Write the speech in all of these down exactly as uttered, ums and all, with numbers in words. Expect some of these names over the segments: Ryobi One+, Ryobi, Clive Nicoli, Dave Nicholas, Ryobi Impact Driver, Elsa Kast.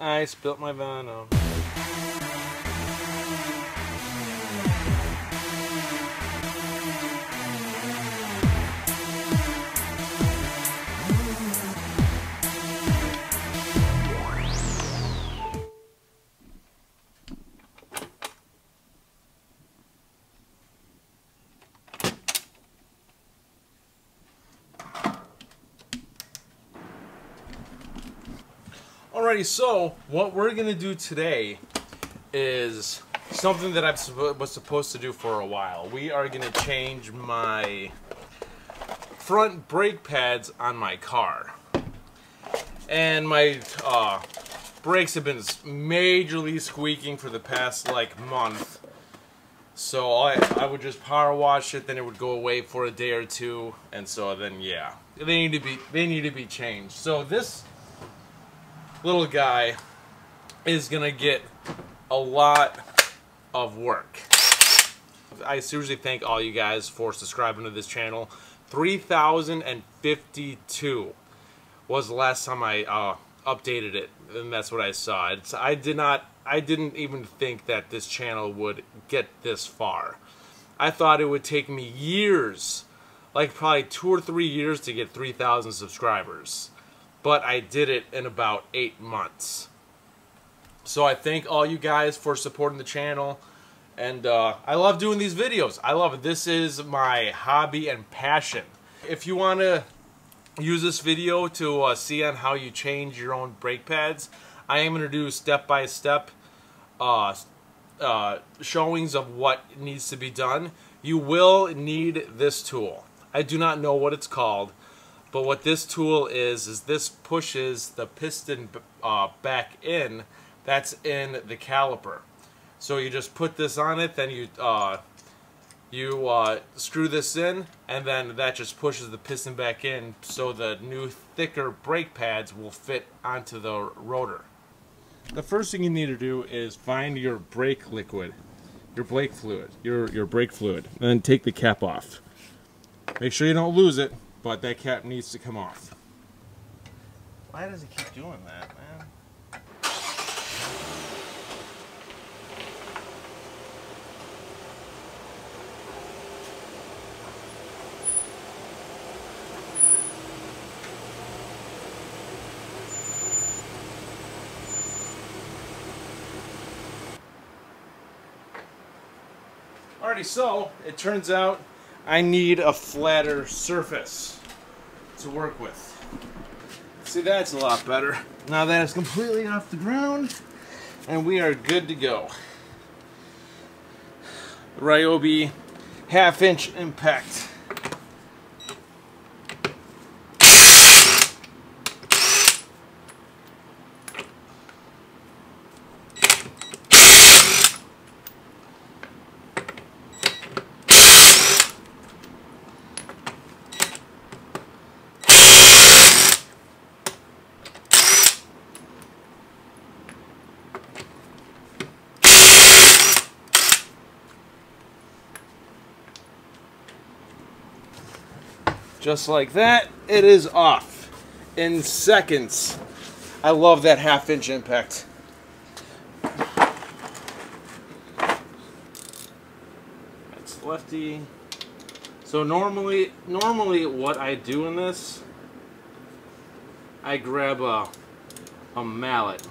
I spilt my vinyl. Alrighty, so what we're gonna do today is something that I was supposed to do for a while. We are gonna change my front brake pads on my car, and my uh, brakes have been majorly squeaking for the past like month. So I I would just power wash it, then it would go away for a day or two, and so then yeah, they need to be they need to be changed. So this little guy is gonna get a lot of work. I seriously thank all you guys for subscribing to this channel. three thousand fifty-two was the last time I uh, updated it, and that's what I saw. It's, I did not, I didn't even think that this channel would get this far. I thought it would take me years, like probably two or three years, to get three thousand subscribers. But I did it in about eight months. So I thank all you guys for supporting the channel. And uh, I love doing these videos. I love it. This is my hobby and passion. If you want to use this video to uh, see on how you change your own brake pads, I am going to do step-by-step uh, uh, showings of what needs to be done. You will need this tool. I do not know what it's called. But what this tool is, is this pushes the piston uh, back in, that's in the caliper. So you just put this on it, then you uh, you uh, screw this in, and then that just pushes the piston back in so the new thicker brake pads will fit onto the rotor. The first thing you need to do is find your brake liquid, your brake fluid, your, your brake fluid, and then take the cap off. Make sure you don't lose it. But that cap needs to come off. Why does it keep doing that, man? Alrighty, so it turns out I need a flatter surface to work with. See, that's a lot better. Now that it's completely off the ground, and we are good to go. Ryobi half inch impact. Just like that, it is off in seconds. I love that half inch impact. That's lefty. So normally, normally what I do in this, I grab a, a mallet.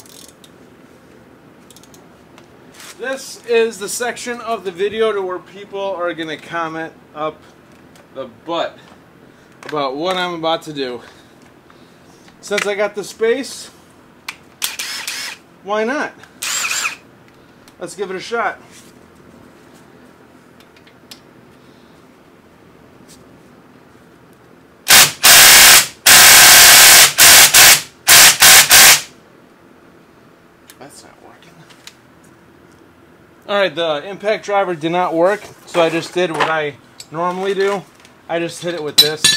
This is the section of the video to where people are gonna comment up the butt about what I'm about to do. Since I got the space, why not? Let's give it a shot. That's not working. Alright, the impact driver did not work, so I just did what I normally do. I just hit it with this.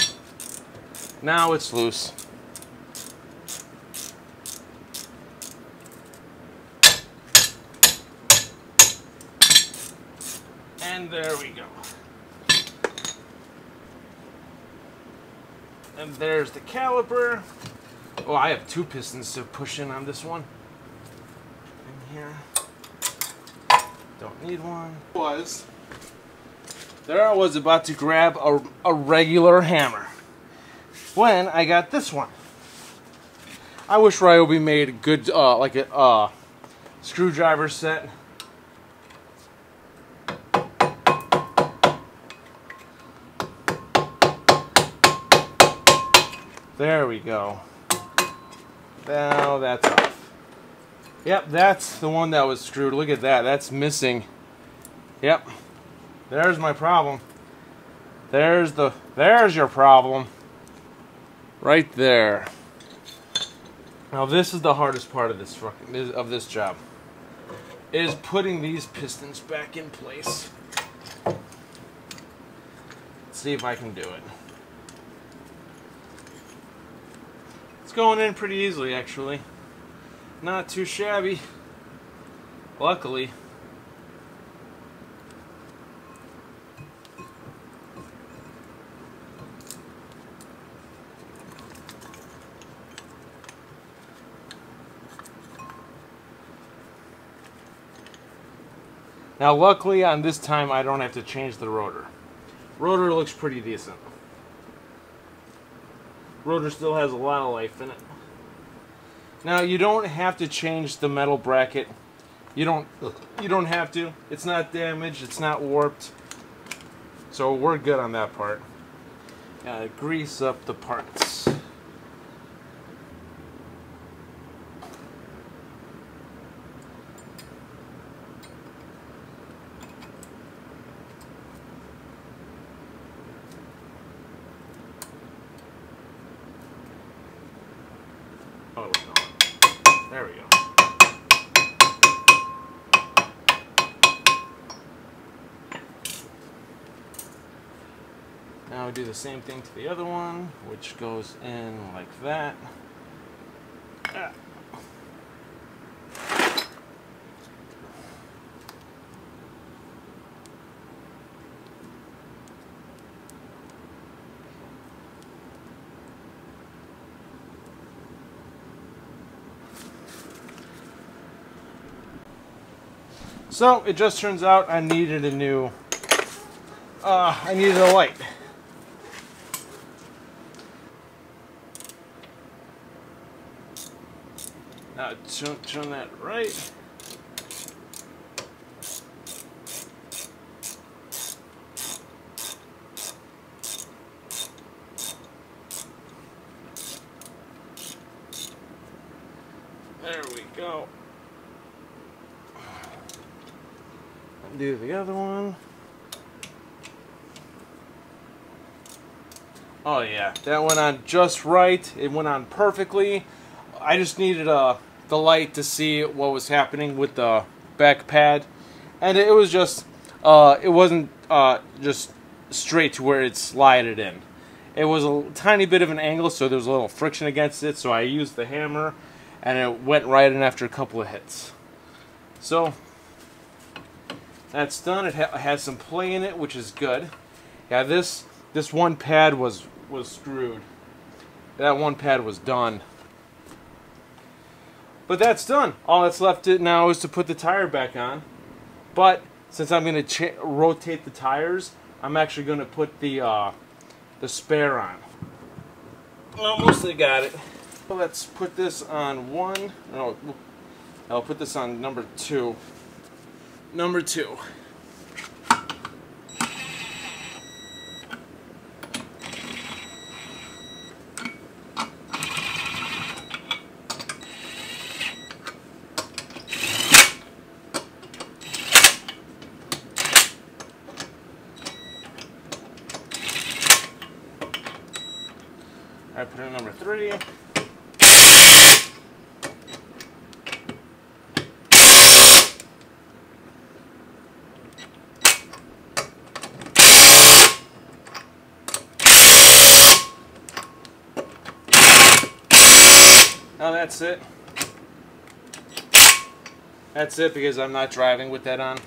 Now it's loose. And there we go. And there's the caliper. Oh, I have two pistons to push in on this one. here. Don't need one. Was there I was about to grab a, a regular hammer when I got this one. I wish Ryobi made a good uh, like a uh, screwdriver set. There we go. Now that's off. Yep, that's the one that was screwed. Look at that. That's missing. Yep. There's my problem. There's the there's your problem. Right there. Now this is the hardest part of this fucking of this job. Is putting these pistons back in place. Let's see if I can do it. It's going in pretty easily, actually. Not too shabby, luckily. Now luckily on this time I don't have to change the rotor. Rotor looks pretty decent. Rotor still has a lot of life in it. Now you don't have to change the metal bracket. You don't you don't have to. It's not damaged, it's not warped. So we're good on that part. Uh, grease up the parts. There we go. Now we do the same thing to the other one, which goes in like that. Ah. So it just turns out I needed a new, uh, I needed a light. Now turn, turn that right. There we go. Do the other one. Oh yeah, that went on just right. It went on perfectly. I just needed uh, the light to see what was happening with the back pad, and it was just uh, it wasn't uh, just straight to where it slided in. It was a tiny bit of an angle, so there was a little friction against it. So I used the hammer, and it went right in after a couple of hits. So. That's done. It ha has some play in it, which is good. Yeah, this this one pad was was screwed. That one pad was done. But that's done. All that's left it now is to put the tire back on. But since I'm going to rotate the tires, I'm actually going to put the uh, the spare on. Mostly got it. So let's put this on one. No, I'll put this on number two. Number two. I put in number three. Now that's it. That's it because I'm not driving with that on.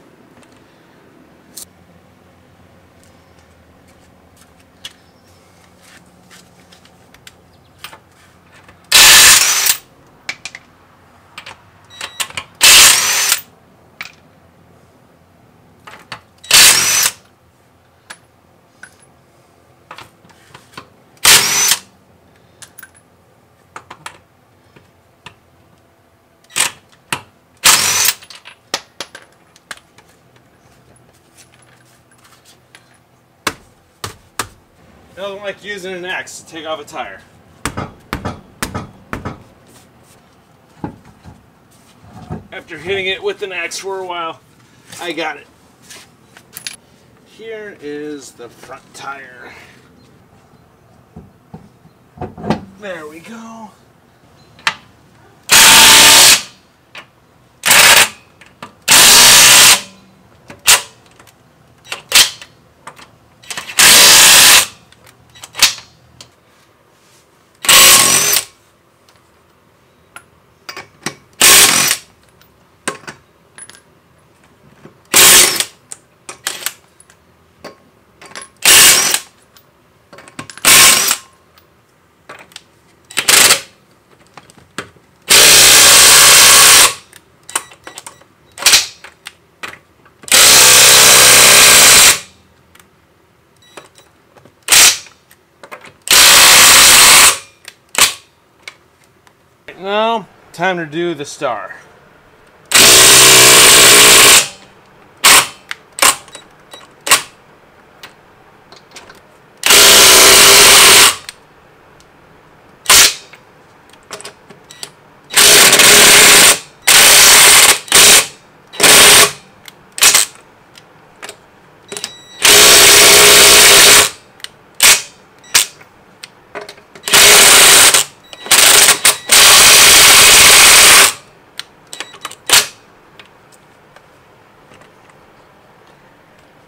Doesn't like using an axe to take off a tire. After hitting it with an axe for a while, I got it. Here is the front tire. There we go. Now, time to do the star.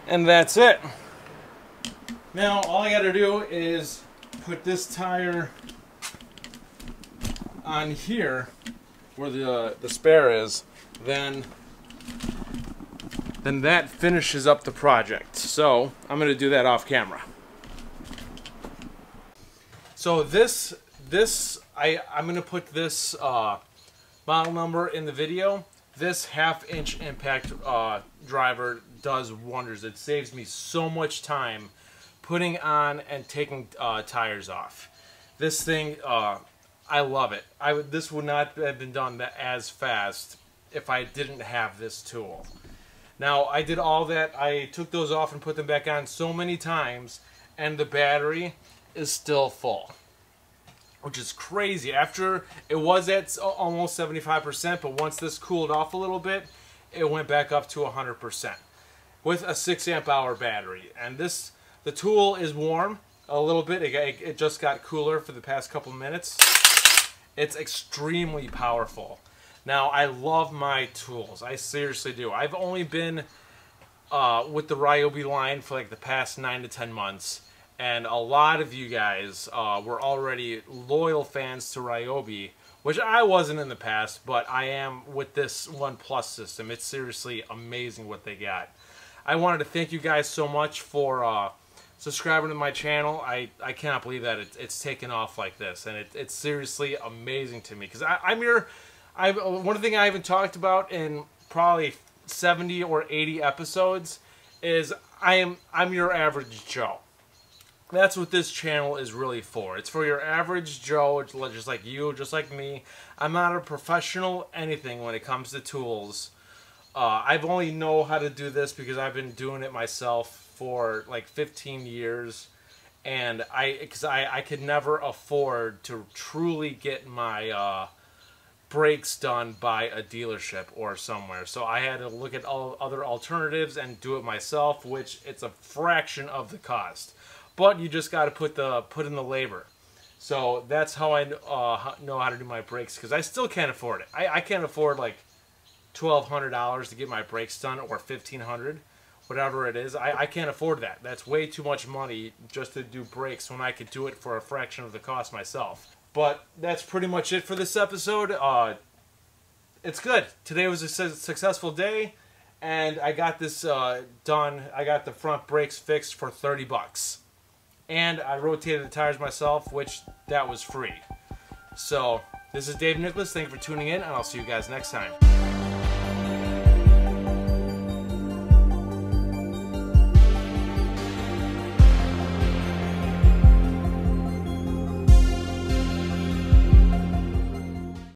And that's it. Now all I gotta do is put this tire on here where the uh, the spare is, then then that finishes up the project. So I'm gonna do that off camera. So this this I I'm gonna put this uh, model number in the video. This half inch impact uh, driver does wonders. It saves me so much time putting on and taking uh, tires off. This thing, uh, I love it. I would, this would not have been done that as fast if I didn't have this tool. Now I did all that. I took those off and put them back on so many times, and the battery is still full, which is crazy. After, it was at almost seventy-five percent, but once this cooled off a little bit, it went back up to one hundred percent with a six amp hour battery. And this, the tool is warm a little bit. It, it, it just got cooler for the past couple minutes. It's extremely powerful. Now, I love my tools. I seriously do. I've only been uh, with the Ryobi line for like the past nine to ten months. And a lot of you guys uh, were already loyal fans to Ryobi, which I wasn't in the past, but I am with this One Plus system. It's seriously amazing what they got. I wanted to thank you guys so much for uh, subscribing to my channel. I, I cannot believe that it, it's taken off like this, and it, it's seriously amazing to me. Because I'm your, I, one thing I haven't talked about in probably seventy or eighty episodes is I am I'm your average Joe. That's what this channel is really for. It's for your average Joe, just like you, just like me. I'm not a professional anything when it comes to tools. Uh, I've only know how to do this because I've been doing it myself for like fifteen years, and I, because I, I could never afford to truly get my uh, brakes done by a dealership or somewhere. So I had to look at all other alternatives and do it myself, which it's a fraction of the cost. But you just got to put the put in the labor. So that's how I uh, know how to do my brakes, because I still can't afford it. I, I can't afford like twelve hundred dollars to get my brakes done, or fifteen hundred dollars, whatever it is. I, I can't afford that. That's way too much money just to do brakes when I could do it for a fraction of the cost myself. But that's pretty much it for this episode. Uh, it's good. Today was a su successful day, and I got this uh, done. I got the front brakes fixed for thirty bucks. And I rotated the tires myself, which that was free. So, this is Dave Nicholas. Thank you for tuning in, and I'll see you guys next time.